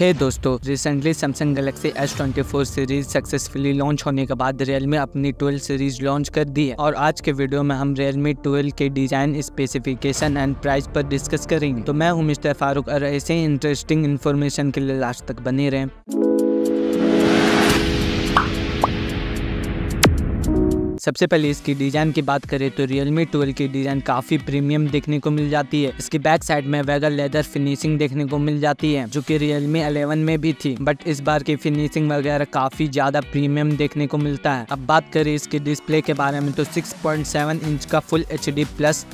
हे दोस्तों, recently Samsung Galaxy S24 series successfully launch होने के बाद Realme अपनी 12 सीरीज लॉन्च कर दी है और आज के वीडियो में हम Realme 12 के डिजाइन, स्पेसिफिकेशन एंड प्राइस पर डिस्कस करेंगे। तो मैं हूं मिस्टर फारूक और ऐसे ही इंटरेस्टिंग इन्फॉर्मेशन के लिए लास्ट तक बने रहें। सबसे पहले इसकी डिजाइन की बात करें तो Realme 12 की डिजाइन काफी प्रीमियम देखने को मिल जाती है। इसकी बैक साइड में वेगर लेदर फिनिशिंग देखने को मिल जाती है जो कि Realme 11 में भी थी, बट इस बार की फिनिशिंग वगैरह काफी ज्यादा प्रीमियम देखने को मिलता है। अब बात करें इसके डिस्प्ले के बारे में तो 6.7 इंच का full HD+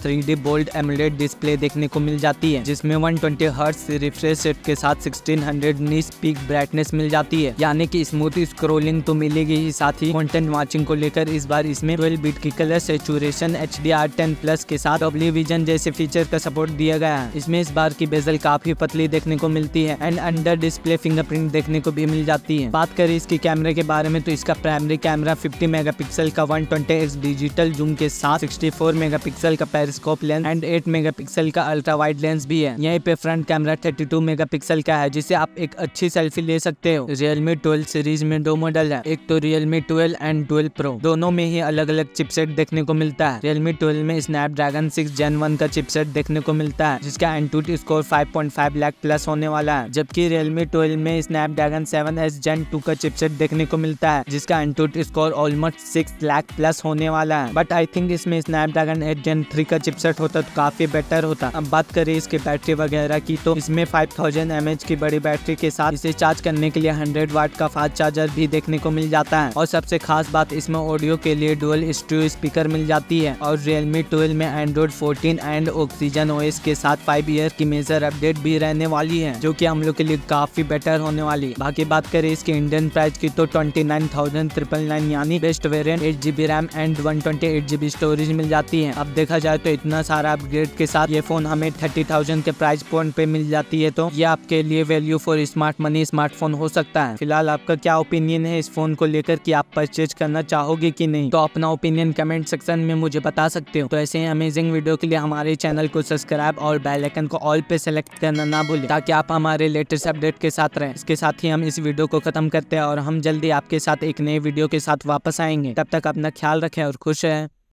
3D bold AMOLED display देखने को मिल जाती है जिसमे 120 हर्ट्ज रिफ्रेश रेट के साथ 1600 नीस पीक ब्राइटनेस मिल जाती है, यानी की स्मूथ स्क्रोलिंग तो मिलेगी ही, साथ ही कंटेंट वाचिंग को लेकर इस बार इसमें 12 बिट की कलर सैचुरेशन, HDR 10 Plus के साथ Dolby Vision जैसे फीचर का सपोर्ट दिया गया है। इसमें इस बार की बेजल काफी पतली देखने को मिलती है एंड अंडर डिस्प्ले फिंगरप्रिंट देखने को भी मिल जाती है। बात करें इसके कैमरे के बारे में तो इसका प्राइमरी कैमरा 50 मेगापिक्सल का 120x डिजिटल जूम के साथ 64 मेगापिक्सल का पेरिस्कोप लेंस एंड 8 मेगापिक्सल का अल्ट्रा वाइड लेंस भी है। यहीं पे फ्रंट कैमरा 32 मेगापिक्सल का है जिसे आप एक अच्छी सेल्फी ले सकते हो। Realme 12 सीरीज में दो मॉडल है, एक तो Realme 12 एंड 12 Pro, दोनों में अलग अलग चिपसेट देखने को मिलता है। Realme 12 में Snapdragon 6 Gen 1 का चिपसेट देखने को मिलता है जिसका Antutu स्कोर 5.5 लाख प्लस होने वाला है, जबकि Realme 12 में Snapdragon 7s Gen 2 का चिपसेट देखने को मिलता है जिसका Antutu score almost 6 lakh plus होने वाला है, बट आई थिंक इसमें Snapdragon 8 Gen 3 का चिपसेट होता तो काफी बेटर होता। अब बात करें इसके बैटरी वगैरह की तो इसमें 5000 mAh की बड़ी बैटरी के साथ इसे चार्ज करने के लिए 100 वाट का फास्ट चार्जर भी देखने को मिल जाता है और सबसे खास बात इसमें ऑडियो के लिए डुअल स्टीरियो स्पीकर मिल जाती है। और Realme 12 में Android 14 एंड Oxygen OS के साथ 5 ईयर की मेजर अपडेट भी रहने वाली है जो कि हम लोग के लिए काफी बेटर होने वाली। बाकी बात करें इसके इंडियन प्राइस की तो 29,999 यानी best variant 8GB RAM and 128GB storage मिल जाती है। अब देखा जाए तो इतना सारा अपग्रेड के साथ ये फोन हमें 30,000 के प्राइस पॉइंट पे मिल जाती है, तो ये आपके लिए value for smart money smartphone हो सकता है। फिलहाल आपका क्या ओपिनियन है इस फोन को लेकर कि आप परचेज करना चाहोगे कि नहीं, तो अपना ओपिनियन कमेंट सेक्शन में मुझे बता सकते हो। तो ऐसे ही अमेजिंग वीडियो के लिए हमारे चैनल को सब्सक्राइब और बेल आइकन को ऑल पे सेलेक्ट करना ना भूलें ताकि आप हमारे लेटेस्ट अपडेट के साथ रहें। इसके साथ ही हम इस वीडियो को खत्म करते हैं और हम जल्दी आपके साथ एक नए वीडियो के साथ वापस आएंगे। तब तक अपना ख्याल रखें और खुश रहें।